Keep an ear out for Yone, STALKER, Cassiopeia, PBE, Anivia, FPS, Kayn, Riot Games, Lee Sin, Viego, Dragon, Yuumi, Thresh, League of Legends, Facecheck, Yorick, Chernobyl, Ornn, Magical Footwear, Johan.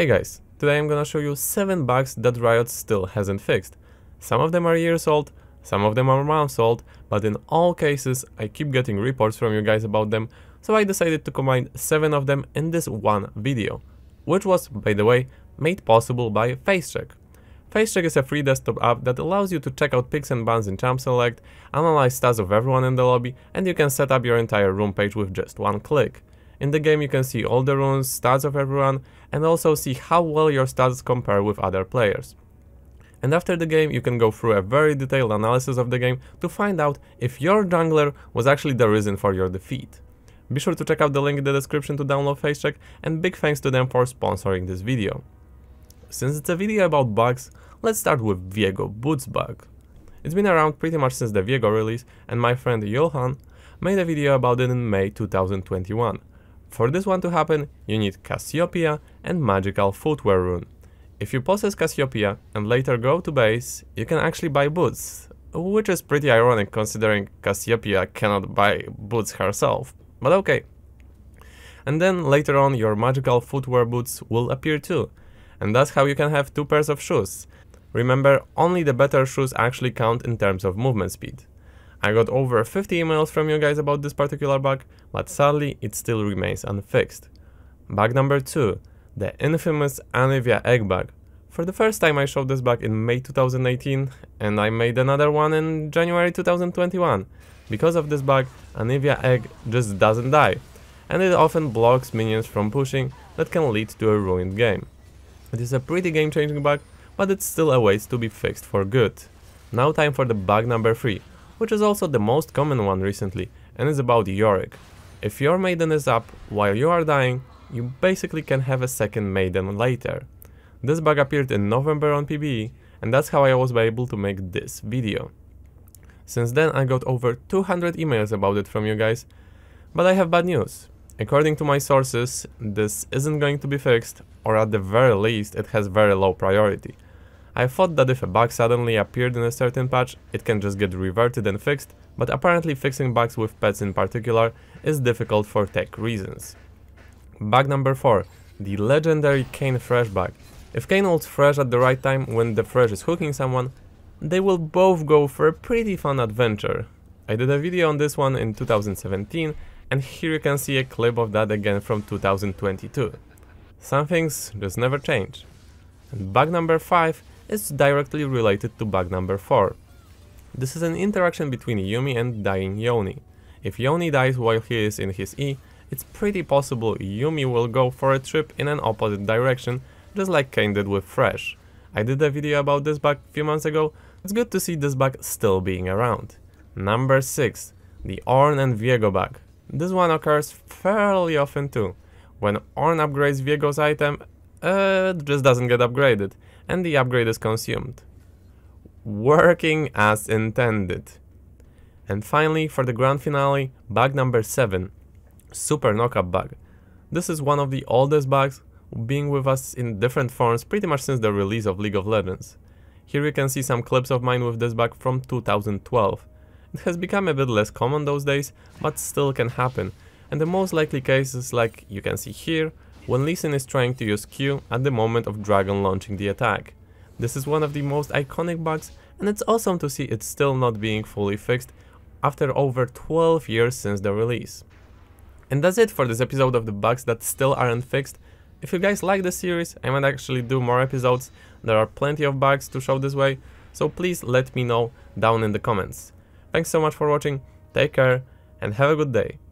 Hey guys, today I'm gonna show you 7 bugs that Riot still hasn't fixed. Some of them are years old, some of them are months old, but in all cases I keep getting reports from you guys about them, so I decided to combine 7 of them in this one video, which was, by the way, made possible by Facecheck. Facecheck is a free desktop app that allows you to check out picks and bans in champ select, analyze stats of everyone in the lobby, and you can set up your entire room page with just one click. In the game you can see all the runes, stats of everyone, and also see how well your stats compare with other players. And after the game you can go through a very detailed analysis of the game to find out if your jungler was actually the reason for your defeat. Be sure to check out the link in the description to download Facecheck, and big thanks to them for sponsoring this video. Since it's a video about bugs, let's start with Viego boots bug. It's been around pretty much since the Viego release, and my friend Johan made a video about it in May 2021. For this one to happen, you need Cassiopeia and Magical Footwear rune. If you possess Cassiopeia and later go to base, you can actually buy boots, which is pretty ironic considering Cassiopeia cannot buy boots herself, but okay. And then later on your Magical Footwear boots will appear too, and that's how you can have 2 pairs of shoes. Remember, only the better shoes actually count in terms of movement speed. I got over 50 emails from you guys about this particular bug, but sadly it still remains unfixed. Bug number 2, the infamous Anivia egg bug. For the first time I showed this bug in May 2018, and I made another one in January 2021. Because of this bug, Anivia egg just doesn't die, and it often blocks minions from pushing, that can lead to a ruined game. It is a pretty game-changing bug, but it still awaits to be fixed for good. Now time for the bug number 3. Which is also the most common one recently, and is about Yorick. If your maiden is up while you are dying, you basically can have a second maiden later. This bug appeared in November on PBE, and that's how I was able to make this video. Since then I got over 200 emails about it from you guys, but I have bad news. According to my sources, this isn't going to be fixed, or at the very least it has very low priority. I thought that if a bug suddenly appeared in a certain patch, it can just get reverted and fixed, but apparently fixing bugs with pets in particular is difficult for tech reasons. Bug number 4, the legendary Kayn Thresh bug. If Kayn holds Thresh at the right time when the Thresh is hooking someone, they will both go for a pretty fun adventure. I did a video on this one in 2017, and here you can see a clip of that again from 2022. Some things just never change. And bug number 5 is directly related to bug number 4. This is an interaction between Yuumi and dying Yone. If Yone dies while he is in his E, it's pretty possible Yuumi will go for a trip in an opposite direction, just like Kayn did with Thresh. I did a video about this bug a few months ago, it's good to see this bug still being around. Number 6. The Ornn and Viego bug. This one occurs fairly often too. When Ornn upgrades Viego's item, it just doesn't get upgraded, and the upgrade is consumed. Working as intended. And finally, for the grand finale, bug number 7, super knockup bug. This is one of the oldest bugs, being with us in different forms pretty much since the release of League of Legends. Here you can see some clips of mine with this bug from 2012. It has become a bit less common those days, but still can happen, and the most likely cases, like you can see here, when Lee Sin is trying to use Q at the moment of Dragon launching the attack. This is one of the most iconic bugs, and it's awesome to see it's still not being fully fixed after over 12 years since the release. And that's it for this episode of the bugs that still aren't fixed. If you guys like this series, I might actually do more episodes, there are plenty of bugs to show this way, so please let me know down in the comments. Thanks so much for watching, take care, and have a good day.